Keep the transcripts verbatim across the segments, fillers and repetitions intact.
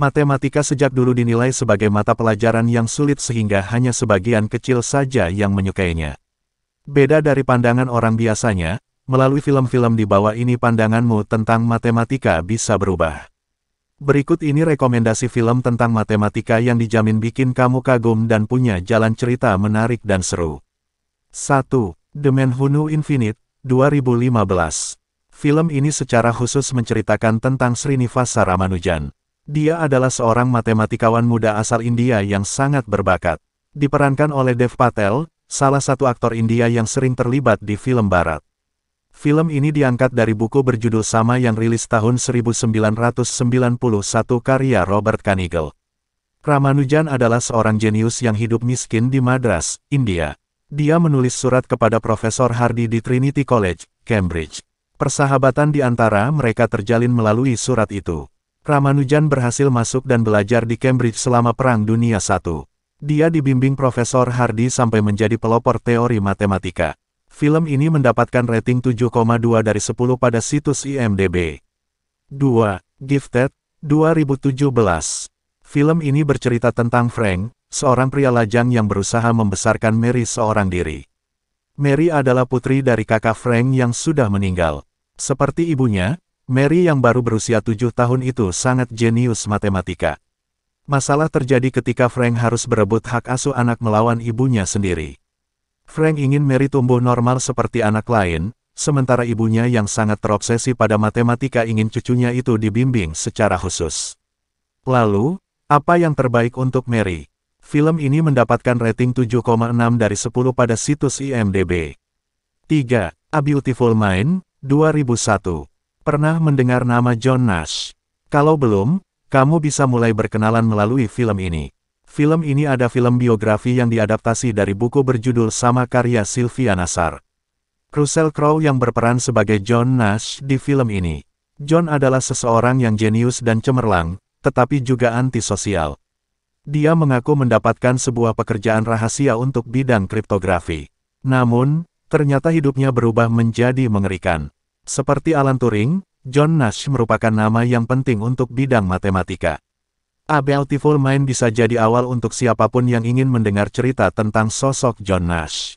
Matematika sejak dulu dinilai sebagai mata pelajaran yang sulit sehingga hanya sebagian kecil saja yang menyukainya. Beda dari pandangan orang biasanya, melalui film-film di bawah ini pandanganmu tentang matematika bisa berubah. Berikut ini rekomendasi film tentang matematika yang dijamin bikin kamu kagum dan punya jalan cerita menarik dan seru. satu. The Man Who Knew Infinity, dua ribu lima belas. Film ini secara khusus menceritakan tentang Srinivasa Ramanujan. Dia adalah seorang matematikawan muda asal India yang sangat berbakat. Diperankan oleh Dev Patel, salah satu aktor India yang sering terlibat di film barat. Film ini diangkat dari buku berjudul sama yang rilis tahun seribu sembilan ratus sembilan puluh satu karya Robert Kanigel. Ramanujan adalah seorang jenius yang hidup miskin di Madras, India. Dia menulis surat kepada Profesor Hardy di Trinity College, Cambridge. Persahabatan di antara mereka terjalin melalui surat itu. Ramanujan berhasil masuk dan belajar di Cambridge selama Perang Dunia satu. Dia dibimbing Profesor Hardy sampai menjadi pelopor teori matematika. Film ini mendapatkan rating tujuh koma dua dari sepuluh pada situs I M D b. dua. Gifted, dua ribu tujuh belas. Film ini bercerita tentang Frank, seorang pria lajang yang berusaha membesarkan Mary seorang diri. Mary adalah putri dari kakak Frank yang sudah meninggal. Seperti ibunya, Mary yang baru berusia tujuh tahun itu sangat jenius matematika. Masalah terjadi ketika Frank harus berebut hak asuh anak melawan ibunya sendiri. Frank ingin Mary tumbuh normal seperti anak lain, sementara ibunya yang sangat terobsesi pada matematika ingin cucunya itu dibimbing secara khusus. Lalu, apa yang terbaik untuk Mary? Film ini mendapatkan rating tujuh koma enam dari sepuluh pada situs I M D b. tiga. A Beautiful Mind, dua ribu satu. Pernah mendengar nama John Nash? Kalau belum, kamu bisa mulai berkenalan melalui film ini. Film ini ada film biografi yang diadaptasi dari buku berjudul sama karya Sylvia Nasar. Russell Crowe yang berperan sebagai John Nash di film ini. John adalah seseorang yang jenius dan cemerlang, tetapi juga antisosial. Dia mengaku mendapatkan sebuah pekerjaan rahasia untuk bidang kriptografi. Namun, ternyata hidupnya berubah menjadi mengerikan. Seperti Alan Turing, John Nash merupakan nama yang penting untuk bidang matematika. A Beautiful Mind bisa jadi awal untuk siapapun yang ingin mendengar cerita tentang sosok John Nash.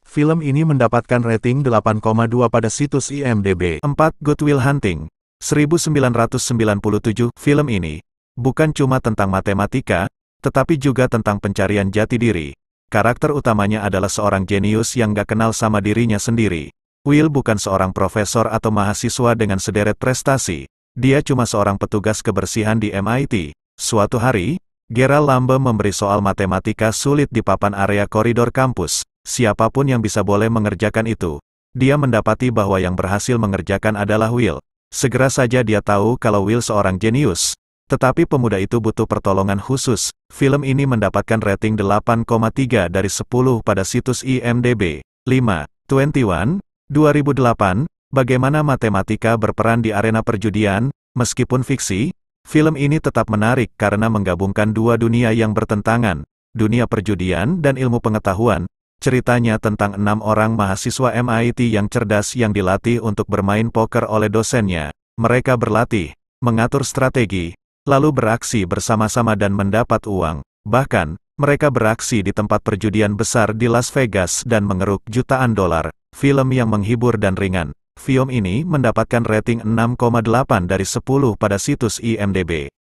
Film ini mendapatkan rating delapan koma dua pada situs I M D b. empat. Good Will Hunting, seribu sembilan ratus sembilan puluh tujuh. Film ini bukan cuma tentang matematika, tetapi juga tentang pencarian jati diri. Karakter utamanya adalah seorang jenius yang gak kenal sama dirinya sendiri. Will bukan seorang profesor atau mahasiswa dengan sederet prestasi. Dia cuma seorang petugas kebersihan di M I T. Suatu hari, Gerald Lambe memberi soal matematika sulit di papan area koridor kampus. Siapapun yang bisa boleh mengerjakan itu. Dia mendapati bahwa yang berhasil mengerjakan adalah Will. Segera saja dia tahu kalau Will seorang jenius. Tetapi pemuda itu butuh pertolongan khusus. Film ini mendapatkan rating delapan koma tiga dari sepuluh pada situs I M D b. lima. dua puluh satu. dua ribu delapan, bagaimana matematika berperan di arena perjudian. Meskipun fiksi, film ini tetap menarik karena menggabungkan dua dunia yang bertentangan, dunia perjudian dan ilmu pengetahuan. Ceritanya tentang enam orang mahasiswa M I T yang cerdas yang dilatih untuk bermain poker oleh dosennya. Mereka berlatih, mengatur strategi, lalu beraksi bersama-sama dan mendapat uang. Bahkan, mereka beraksi di tempat perjudian besar di Las Vegas dan mengeruk jutaan dolar. Film yang menghibur dan ringan. Film ini mendapatkan rating enam koma delapan dari sepuluh pada situs I M D b.